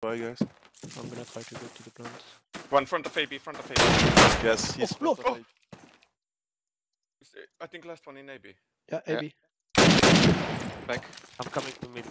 Bye guys. I'm gonna try to go to the plants. One front of AB, front of AB. Yes, he's front of AB. I think last one in AB. Yeah, AB. Back. I'm coming to mid.